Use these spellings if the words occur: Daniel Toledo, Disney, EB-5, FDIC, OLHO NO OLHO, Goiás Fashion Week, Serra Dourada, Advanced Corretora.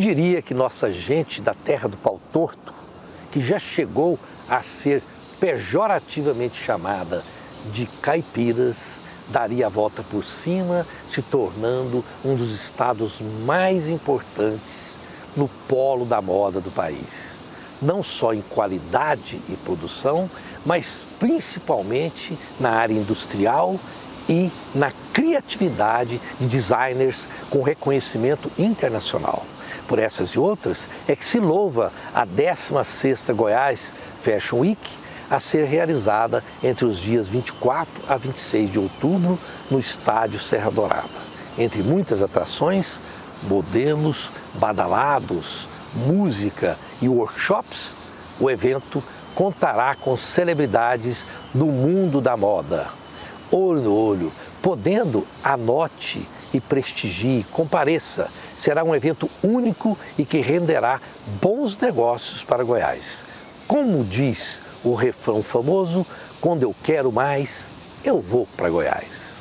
Quem diria que nossa gente da terra do pau torto, que já chegou a ser pejorativamente chamada de caipiras, daria a volta por cima, se tornando um dos estados mais importantes no polo da moda do país. Não só em qualidade e produção, mas principalmente na área industrial e na criatividade de designers com reconhecimento internacional. Por essas e outras é que se louva a 16ª Goiás Fashion Week, a ser realizada entre os dias 24 a 26 de outubro no estádio Serra Dourada. Entre muitas atrações, modelos badalados, música e workshops, o evento contará com celebridades do mundo da moda. Olho no olho, podendo, anote e prestigie, compareça. Será um evento único e que renderá bons negócios para Goiás. Como diz o refrão famoso, quando eu quero mais, eu vou para Goiás.